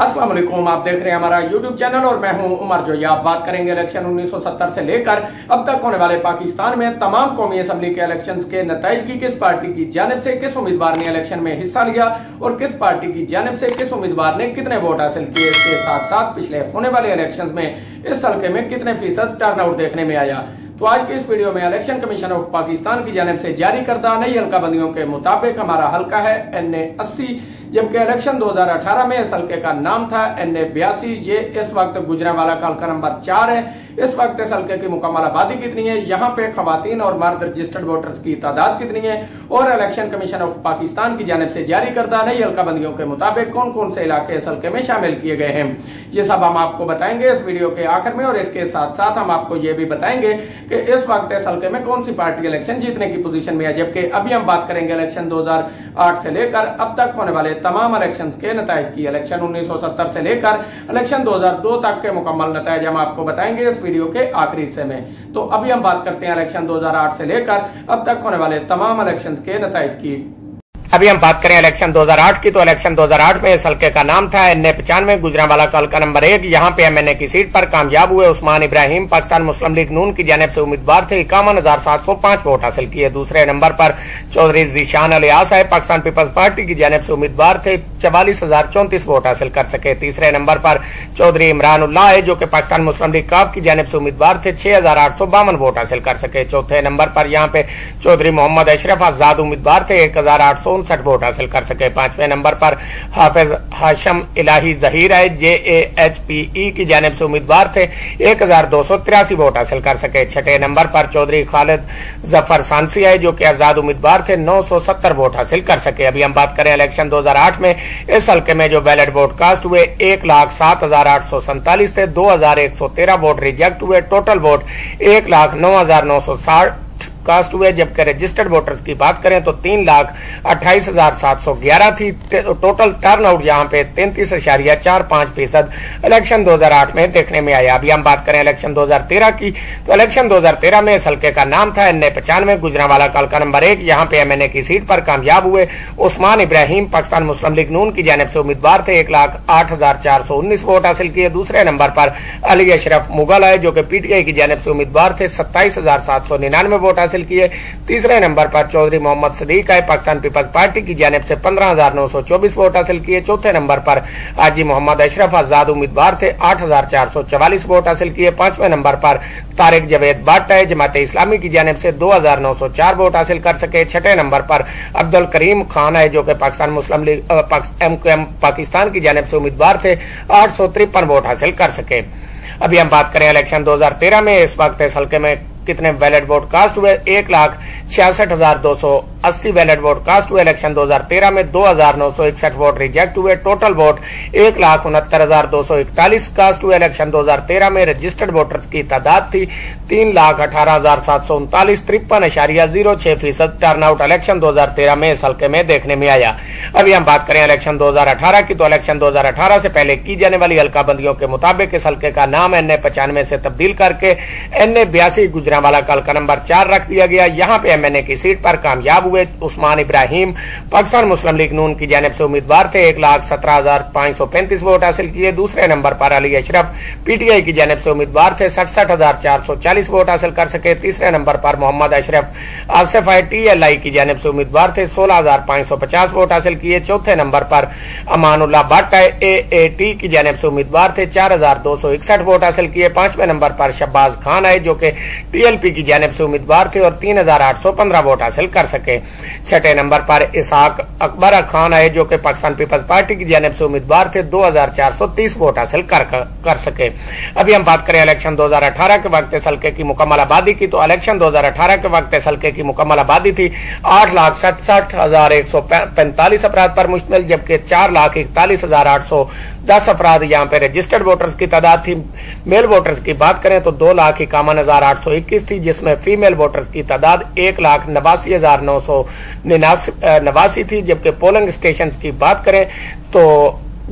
अस्सलाम वालेकुम, आप देख रहे हैं हमारा यूट्यूब चैनल और मैं हूं उमर जोया। आप बात करेंगे इलेक्शन 1970 से लेकर अब तक होने वाले पाकिस्तान में तमाम कौमी असम्बली के इलेक्शंस के नतीजे की, किस पार्टी की जानिब से किस उम्मीदवार ने इलेक्शन में हिस्सा लिया और किस पार्टी की जानिब से किस उम्मीदवार ने कितने वोट हासिल किए। इसके साथ साथ पिछले होने वाले इलेक्शन में इस हल्के में कितने फीसद टर्नआउट देखने में आया। तो आज के इस वीडियो में इलेक्शन कमीशन ऑफ पाकिस्तान की जानिब से जारी करदा नई हल्का बंदियों के मुताबिक हमारा हल्का है NA-80, जबकि इलेक्शन 2018 में इस हल्के का नाम था NA-82। ये इस वक्त गुजरांवाला का हल्का नंबर 4 है। इस वक्त इस हल्के की मुकम्मल आबादी कितनी है, यहाँ पे खवातीन और मर्द रजिस्टर्ड वोटर्स की तादाद कितनी है और इलेक्शन कमीशन ऑफ पाकिस्तान की जानिब से जारी करदा नई हल्का बंदियों के मुताबिक कौन कौन से इलाके इस हल्के में शामिल किए गए हैं, ये सब हम आपको बताएंगे इस वीडियो के आखिर में। और इसके साथ साथ हम आपको ये भी बताएंगे कि इस वक्त इस हल्के में कौन सी पार्टी इलेक्शन जीतने की पोजीशन में है। जबकि अभी हम बात करेंगे इलेक्शन 2008 से लेकर अब तक होने वाले तमाम इलेक्शंस के नतीजे की। इलेक्शन 1970 से लेकर इलेक्शन 2002 तक के मुकम्मल नतीजे हम आपको बताएंगे इस वीडियो के आखिरी हिस्से में। तो अभी हम बात करते हैं इलेक्शन 2008 से लेकर अब तक होने वाले तमाम इलेक्शंस के नतीजे की। अभी हम बात करें इलेक्शन 2008 की, तो इलेक्शन 2008 में इस हल्के का नाम था NA-95, गुजरांवाला का हल्का नंबर 1। यहाँ पे MNA की सीट पर कामयाब हुए उस्मान इब्राहिम, पाकिस्तान मुस्लिम लीग नून की जानिब से उम्मीदवार थे। 51,705 वोट हासिल किए। दूसरे नंबर पर चौधरी जीशान अलियास आए, पाकिस्तान पीपल्स पार्टी की जानिब से उम्मीदवार थे। 44,034 वोट हासिल कर सके। तीसरे नंबर पर चौधरी इमरानुल्लाह आए, जो की पाकिस्तान मुस्लिम लीग काफ की जानिब से उम्मीदवार थे। 6,852 वोट हासिल कर सके। चौथे नंबर पर यहाँ पे चौधरी मोहम्मद अशरफ आजाद उम्मीदवार थे, 1,859 वोट हासिल कर सके। पांचवें नंबर पर हाफिज हाशम इलाही जहीर आए, JAHPE की जानिब से उम्मीदवार थे, 1,283 वोट हासिल कर सके। छठे नंबर पर चौधरी खालिद जफर सांसी आए, जो कि आजाद उम्मीदवार थे, 970 वोट हासिल कर सके। अभी हम बात करें इलेक्शन 2008 में इस हल्के में जो बैलेट वोट कास्ट हुए 1,07,847 थे। 2,113 वोट रिजेक्ट हुए। टोटल वोट 1,09,960 कास्ट हुए, जबकि रजिस्टर्ड वोटर्स की बात करें तो 3,28,711 थी। टोटल टर्नआउट यहाँ पे 33.45% इलेक्शन 2008 में देखने में आया। अभी हम बात करें इलेक्शन 2013 की, तो इलेक्शन 2013 में इस हल्के का नाम था NA-95, गुजरांवाला का हल्का नंबर 1। यहाँ पे MNA की सीट पर कामयाब हुए उस्मान इब्राहिम, पाकिस्तान मुस्लिम लीग नून की जानिब से उम्मीदवार थे। 1,08,419 वोट हासिल किए। दूसरे नंबर पर अली अशरफ मुगल आए, जो कि PTI की जानिब से उम्मीदवार थे, 27,799 वोट हासिल किए। तीसरे नंबर पर चौधरी मोहम्मद सदीक आए, पाकिस्तान पीपल्स पार्टी की जानिब से 15,924 वोट हासिल किए। चौथे नंबर पर हाजी मोहम्मद अशरफ आजाद उम्मीदवार थे, 8,444 वोट हासिल किए। पांचवें नंबर पर तारिक जवेद भट्ट आए, जमात इस्लामी की जानिब से 2,904 वोट हासिल कर सके। छठे नंबर पर अब्दुल करीम खान आए, जो कि पाकिस्तान मुस्लिम लीग पाकिस्तान की जानिब से उम्मीदवार थे, 853 वोट हासिल कर सके। अभी हम बात करें इलेक्शन 2013 में इस वक्त इस हल्के में कितने बैलेट वोट कास्ट हुए, 1,66,280 बैलेट वोट कास्ट हुए। इलेक्शन 2013 में 2,961 वोट रिजेक्ट हुए। टोटल वोट 1,69,241 कास्ट हुए। इलेक्शन 2013 में रजिस्टर्ड वोटर्स की तादाद थी 3,18,739, 53.06% टर्नआउट इलेक्शन 2013 में इस हल्के में देखने में आया। अभी हम बात करें इलेक्शन 2018 की, तो इलेक्शन 2018 से पहले की जाने वाली हल्का बंदियों के मुताबिक इस हल्के का नाम NA-95 से तब्दील करके NA-82 गुजरांवाला का हल्का नंबर 4 रख दिया गया। यहाँ पे MNA की सीट पर कामयाब हुए उस्मान इब्राहिम, पाकिस्तान मुस्लिम लीग नून की जानिब से उम्मीदवार थे, 1,17,535 वोट हासिल किए। दूसरे नंबर पर अली अशरफ PTI की जानिब से उम्मीदवार थे, 67,440 वोट हासिल कर सके। तीसरे नंबर पर मोहम्मद अशरफ आसिफ आई TLI की जानिब से उम्मीदवार थे, 16,550 वोट हासिल किए। चौथे नंबर पर अमानुल्लाह भट्ट AAT की जानिब से उम्मीदवार थे, 4,261 वोट हासिल किए। पांचवें नंबर पर शब्बाज खान आए, जो कि TLP की जानिब से उम्मीदवार थे और 3,815 वोट हासिल कर सके। छठे नंबर पर इसहाक अकबर खान आए, जो कि पाकिस्तान पीपल्स पार्टी की जानिब से उम्मीदवार थे, 2,430 वोट हासिल कर सके। अभी हम बात करें इलेक्शन 2018 के वक्त इस हल्के की मुकम्मल आबादी की, तो इलेक्शन 2018 के वक्त इस हल्के की मुकम्मल आबादी थी 8,67,145 अफराद पर मुश्तमिल, जबकि 4,41,810 अफराद यहाँ पे रजिस्टर्ड वोटर्स की तादाद थी। मेल वोटर्स की बात करें तो 2,51,821 थी, जिसमें फीमेल वोटर्स की तादाद 1,89,989 थी, जबकि पोलिंग स्टेशन की बात करें तो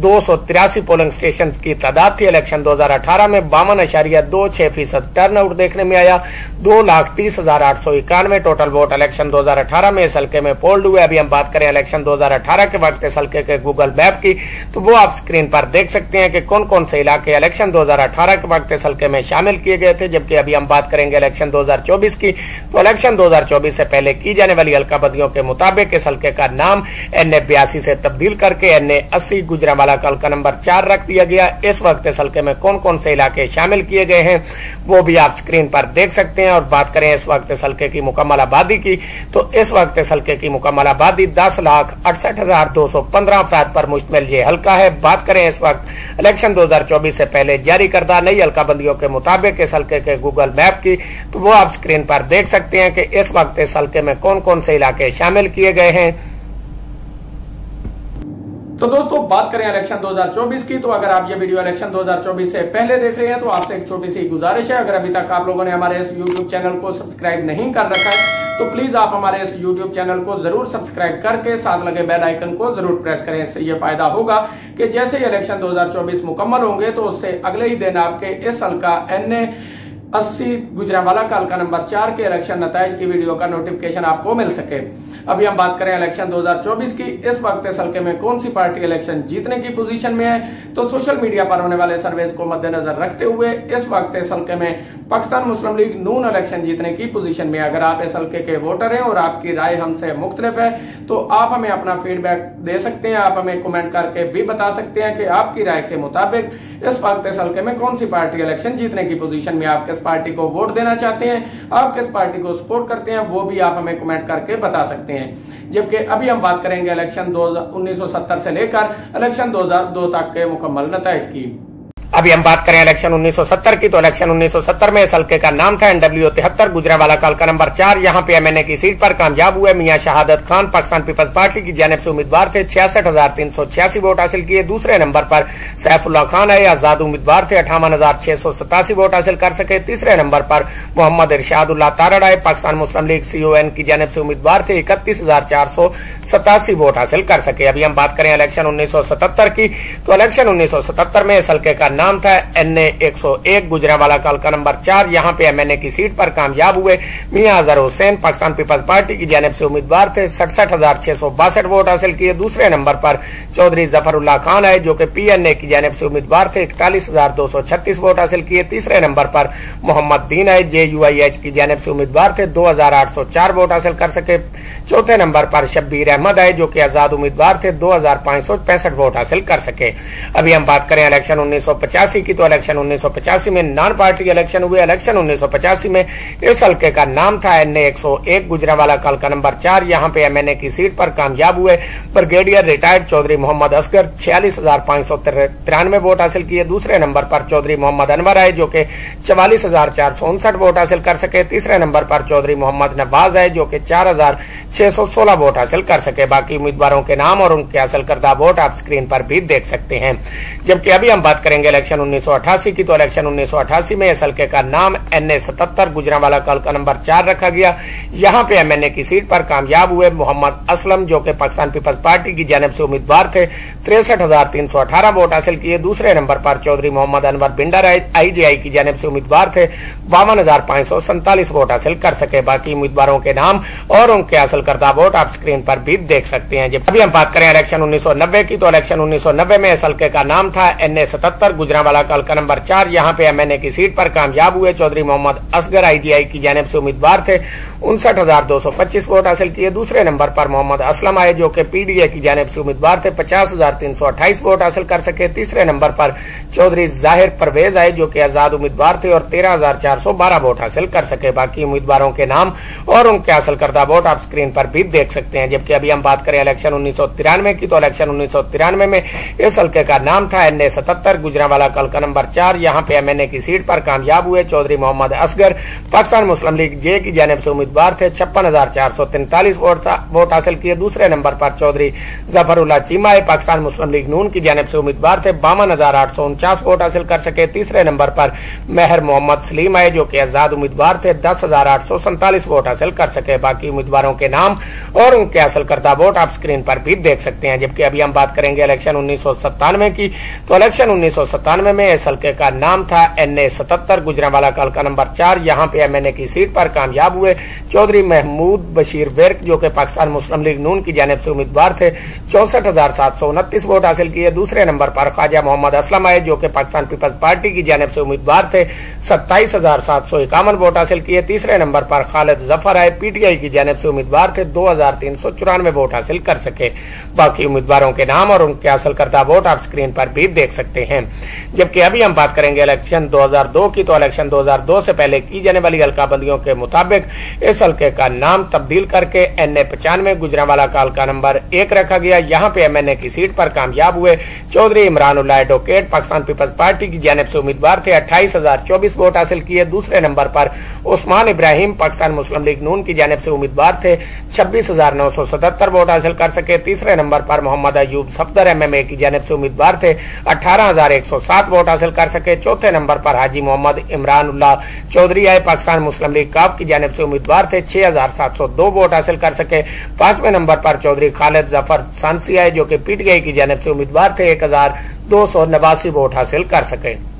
283 पोलिंग स्टेशन की तादाद थी। इलेक्शन 2018 में 52.26% टर्न आउट देखने में आया, 2,30,891 टोटल वोट इलेक्शन 2018 में इस हल्के में पोल्ड हुए। अभी हम बात करें इलेक्शन 2018 के वक्त इस हल्के के गूगल मैप की, तो वो आप स्क्रीन पर देख सकते हैं कि कौन कौन से इलाके इलेक्शन 2018 के वक्त इस हल्के में शामिल किए गए थे। जबकि अभी हम बात करेंगे इलेक्शन 2024 की, तो इलेक्शन 2024 से पहले की जाने वाली हल्का बदियों के मुताबिक इस हल्के का नाम NA-82 से तब्दील करके NA-80 गुजरांवाला का हल्का नंबर 4 रख दिया गया। इस वक्त इस हल्के में कौन कौन से इलाके शामिल किए गए हैं वो भी आप स्क्रीन पर देख सकते हैं। और बात करें इस वक्त इस हल्के की मुकम्मल आबादी की, तो इस वक्त इस हल्के की मुकम्मल आबादी 10,68,215 अफराद पर मुश्तमिल ये हल्का है। बात करें इस वक्त इलेक्शन 2024 से पहले जारी करदा नई हल्काबंदियों के मुताबिक इस हल्के के गूगल मैप की, तो वो आप स्क्रीन पर देख सकते हैं कि इस वक्त इस हल्के में कौन कौन से इलाके शामिल किए गए हैं। तो दोस्तों बात करें इलेक्शन 2024 की, तो अगर आप ये वीडियो इलेक्शन 2024 से पहले देख रहे हैं तो आपसे एक छोटी सी गुजारिश है, अगर अभी तक आप लोगों ने हमारे इस YouTube चैनल को सब्सक्राइब नहीं कर रखा है तो प्लीज आप हमारे इस YouTube चैनल को जरूर सब्सक्राइब करके साथ लगे बेल आइकन को जरूर प्रेस करें। इससे ये फायदा होगा कि जैसे ही इलेक्शन 2024 मुकम्मल होंगे तो उससे अगले ही दिन आपके इस हल्का NA-80 गुजरांवाला का हल्का नंबर 4 के इलेक्शन नतीजे की वीडियो का नोटिफिकेशन आपको मिल सके। अभी हम बात करें इलेक्शन 2024 की, इस वक्त इस हल्के में कौन सी पार्टी इलेक्शन जीतने की पोजीशन में है, तो सोशल मीडिया पर होने वाले सर्वेस को मद्देनजर रखते हुए इस वक्त इस हल्के में पाकिस्तान मुस्लिम लीग नून इलेक्शन जीतने की पोजीशन में है। अगर आप इस हल्के के वोटर हैं और आपकी राय हमसे मुख्तलिफ है तो आप हमें अपना फीडबैक दे सकते हैं, आप हमें कमेंट करके भी बता सकते हैं कि आपकी राय के मुताबिक इस वक्त इस हल्के में कौन सी पार्टी इलेक्शन जीतने की पोजीशन में, आप किस पार्टी को वोट देना चाहते हैं, आप किस पार्टी को सपोर्ट करते हैं, वो भी आप हमें कमेंट करके बता सकते हैं। जबकि अभी हम बात करेंगे इलेक्शन 1970 से लेकर इलेक्शन 2002 तक के मुकम्मल नतीजे की। अभी हम बात करें इलेक्शन 1970 की, तो इलेक्शन 1970 में इस हल्के का नाम था NW-73 गुजरांवाला का हल्का नंबर 4। यहाँ पे MNA की सीट पर कामयाब हुए मियां शहादत खान, पाकिस्तान पीपल्स पार्टी की जानब से उम्मीदवार थे, 66,386 वोट हासिल किए। दूसरे नंबर पर सैफुल्ला खान आए, आजाद उम्मीदवार थे, 58,687 वोट हासिल कर सके। तीसरे नंबर पर मोहम्मद इरशादुल्ला तारड़ आए, पाकिस्तान मुस्लिम लीग CON की जानब से उम्मीदवार थे, 31,487 वोट हासिल कर सके। अभी हम बात करें इलेक्शन 1977 की, तो इलेक्शन 1977 में इस हल्के का नाम था NA-101 गुजरांवाला का हल्का नंबर 4। यहाँ पे MNA की सीट पर कामयाब हुए मियां अजहर हुसैन, पाकिस्तान पीपल्स पार्टी की जानब से उम्मीदवार थे, 67,662 वोट हासिल किए। दूसरे नंबर पर चौधरी जफरुल्लाह खान आए जो कि PNA की जानब से उम्मीदवार थे, 41,236 वोट हासिल किए। तीसरे नंबर पर मोहम्मद दीन आए, JUIH की जानब से उम्मीदवार थे, 2,804 वोट हासिल कर सके। चौथे नंबर पर शब्बीर अहमद आए जो कि आजाद उम्मीदवार थे, 2,565 वोट हासिल कर सके। अभी हम बात करें इलेक्शन 1985 की, तो इलेक्शन 1985 में नॉन पार्टी इलेक्शन हुए। इलेक्शन 1985 में इस हल्के का नाम था NA-101 गुजरांवाला का हल्का नंबर 4। यहाँ पे MNA की सीट पर कामयाब हुए brigadier retired Chaudhry Mohammad Asghar, 46,593 vote हासिल किए। दूसरे नंबर पर चौधरी मोहम्मद अनवर आए जो कि 44,459 वोट हासिल कर सके। तीसरे नंबर पर चौधरी मोहम्मद नवाज आए जो कि 4,616 वोट हासिल कर सके। बाकी उम्मीदवारों के नाम और उनके हासिल करदा वोट आप स्क्रीन पर भी देख सकते हैं। जबकि अभी हम बात करेंगे इलेक्शन 1988 की, तो इलेक्शन 1988 में इस हल्के का नाम NA-77 गुजरांवाला का हल्का नंबर 4 रखा गया। यहाँ पे MNA की सीट पर कामयाब हुए मोहम्मद असलम जो कि पाकिस्तान पीपल्स पार्टी की जानब से उम्मीदवार थे, 63,318 वोट हासिल किए। दूसरे नंबर पर चौधरी मोहम्मद अनवर बिंडर IGI की जानब से उम्मीदवार थे, 52,547 वोट हासिल कर सके। बाकी उम्मीदवारों के नाम और उनके हासिल करदा वोट आप स्क्रीन पर भी देख सकते हैं। जब अभी हम बात करें इलेक्शन 1990 की, तो इलेक्शन 1990 में इस हल्के का नाम था NA-77 गुजरांवाला का हल्का नंबर 4। यहाँ पे MNA की सीट पर कामयाब हुए चौधरी मोहम्मद असगर IGI की जानब से उम्मीदवार थे, 59,225 वोट हासिल किए। दूसरे नंबर पर मोहम्मद असलम आए जो कि PDI की जानब से उम्मीदवार थे, 50,328 वोट हासिल कर सके। तीसरे नंबर पर चौधरी जाहिर परवेज आए जो कि आजाद उम्मीदवार थे और 13,412 वोट हासिल कर सके। बाकी उम्मीदवारों के नाम और उनके हासिल करदा वोट आप स्क्रीन पर भी देख सकते हैं। जबकि अभी हम बात करें इलेक्शन 1993 की, तो इलेक्शन 1993 में इस हल्के का नाम था NA-77 गुजरांवाला गुजरांवाला कलका नंबर 4 यहाँ पे MNA की सीट पर कामयाब हुए। चौधरी मोहम्मद असगर पाकिस्तान मुस्लिम लीग जे की जानब से उम्मीदवार थे, 56,443 वोट हासिल किए। दूसरे नंबर पर चौधरी जफरुल्ला चीमा पाकिस्तान मुस्लिम लीग नून की जानब से उम्मीदवार थे, 52,849 वोट हासिल कर सके। तीसरे नंबर पर मेहर मोहम्मद सलीम आए जो कि आजाद उम्मीदवार थे, 10,847 वोट हासिल कर सके। बाकी उम्मीदवारों के नाम और उनके हासिल करदा वोट आप स्क्रीन पर भी देख सकते हैं। जबकि अभी हम बात करेंगे इलेक्शन 1997 की, तो इलेक्शन 1997 में इस हल्के का नाम था NA-77 गुजरांवाला हल्का नंबर 4। यहाँ पे MNA की सीट पर कामयाब हुए चौधरी महमूद बशीर विर्क जो कि पाकिस्तान मुस्लिम लीग नून की जानब से उम्मीदवार थे, 64,729 वोट हासिल किए। दूसरे नंबर पर ख्वाजा मोहम्मद असलम आए जो कि पाकिस्तान पीपल्स पार्टी की जानब से उम्मीदवार थे, 27,751 वोट हासिल किए। तीसरे नंबर पर खालिद जफर आए PTI की जानब से उम्मीदवार थे, 2,394 वोट हासिल कर सके। बाकी उम्मीदवारों के नाम और उनके हासिल करदा वोट आप स्क्रीन पर भी देख सकते हैं। जबकि अभी हम बात करेंगे इलेक्शन 2002 की, तो इलेक्शन 2002 से पहले की जाने वाली हल्काबंदियों के मुताबिक इस हल्के का नाम तब्दील करके NA-95 गुजरांवाला का हल्का नंबर 1 रखा गया। यहाँ पे MNA की सीट पर कामयाब हुए Chaudhry Imranullah advocate Pakistan peoples party की जानब से उम्मीदवार थे, 28,024 वोट हासिल किए। दूसरे नंबर पर उस्मान इब्राहिम पाकिस्तान मुस्लिम लीग नून की जानब से उम्मीदवार थे, 26,977 वोट हासिल कर सके। तीसरे नंबर पर मोहम्मद अयूब सफदर MMA की जानब से उम्मीदवार थे, 18,107 वोट हासिल कर सके। चौथे नंबर पर हाजी मोहम्मद इमरानुल्लाह चौधरी आए पाकिस्तान मुस्लिम लीग काफ की जानब से उम्मीदवार थे, 6,702 वोट हासिल कर सके। पांचवें नंबर पर चौधरी खालिद जफर सांसी आए जो कि PTI की जानब से उम्मीदवार थे, 1,289 वोट हासिल कर सके।